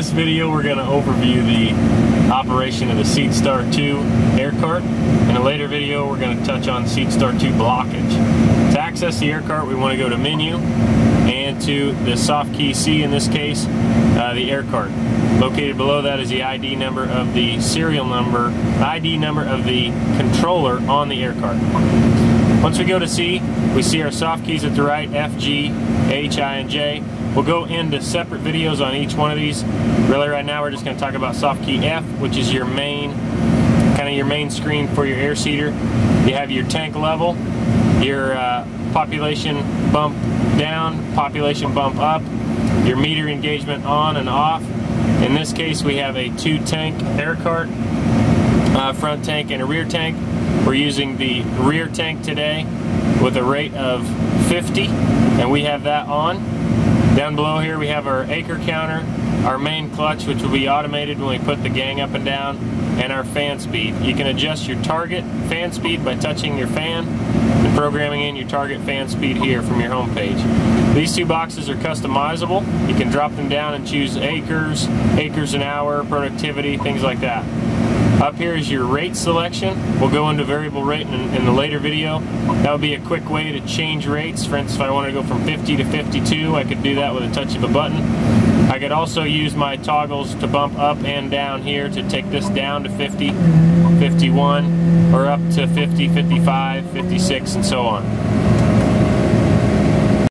this video, we're going to overview the operation of the SeedStar 2 air cart. In a later video, we're going to touch on SeedStar 2 blockage. To access the air cart, we want to go to Menu and to the soft key C, in this case, the air cart. Located below that is the ID number of the controller on the air cart. Once we go to C, we see our soft keys at the right, F, G, H, I, and J. We'll go into separate videos on each one of these. Really right now we're just going to talk about soft key F, which is your main, screen for your air seeder. You have your tank level, your population bump down, population bump up, your meter engagement on and off. In this case we have a 2-tank air cart, front tank and a rear tank. We're using the rear tank today with a rate of 50, and we have that on. Down below here we have our acre counter, our main clutch, which will be automated when we put the gang up and down, and our fan speed. You can adjust your target fan speed by touching your fan and programming in your target fan speed here from your home page. These two boxes are customizable. You can drop them down and choose acres, acres an hour, productivity, things like that. Up here is your rate selection. We'll go into variable rate in the later video. That would be a quick way to change rates. For instance, if I wanted to go from 50 to 52, I could do that with a touch of a button. I could also use my toggles to bump up and down here to take this down to 50, 51, or up to 50, 55, 56, and so on.